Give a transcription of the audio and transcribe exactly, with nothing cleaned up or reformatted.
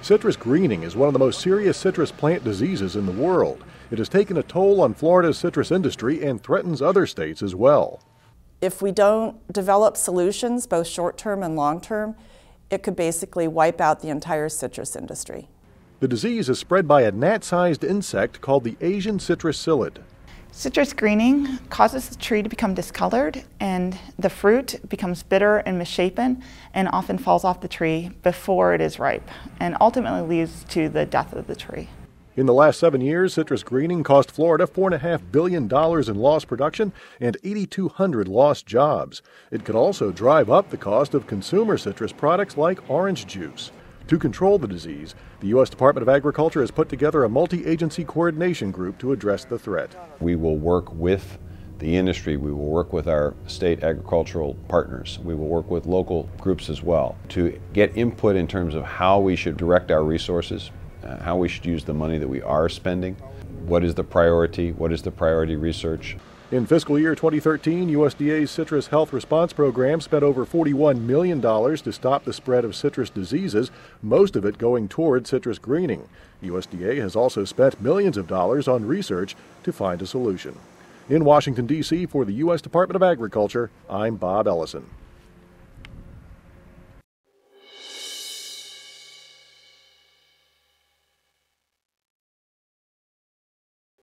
Citrus greening is one of the most serious citrus plant diseases in the world. It has taken a toll on Florida's citrus industry and threatens other states as well. If we don't develop solutions, both short-term and long-term, it could basically wipe out the entire citrus industry. The disease is spread by a gnat-sized insect called the Asian citrus psyllid. Citrus greening causes the tree to become discolored, and the fruit becomes bitter and misshapen and often falls off the tree before it is ripe and ultimately leads to the death of the tree. In the last seven years, citrus greening cost Florida four point five billion dollars in lost production and eight thousand two hundred lost jobs. It could also drive up the cost of consumer citrus products like orange juice. To control the disease, the U S Department of Agriculture has put together a multi-agency coordination group to address the threat. We will work with the industry, we will work with our state agricultural partners, we will work with local groups as well to get input in terms of how we should direct our resources, uh, how we should use the money that we are spending, what is the priority, what is the priority research. In fiscal year twenty thirteen, U S D A's Citrus Health Response Program spent over forty-one million dollars to stop the spread of citrus diseases, most of it going toward citrus greening. U S D A has also spent millions of dollars on research to find a solution. In Washington, D C, for the U S Department of Agriculture, I'm Bob Ellison.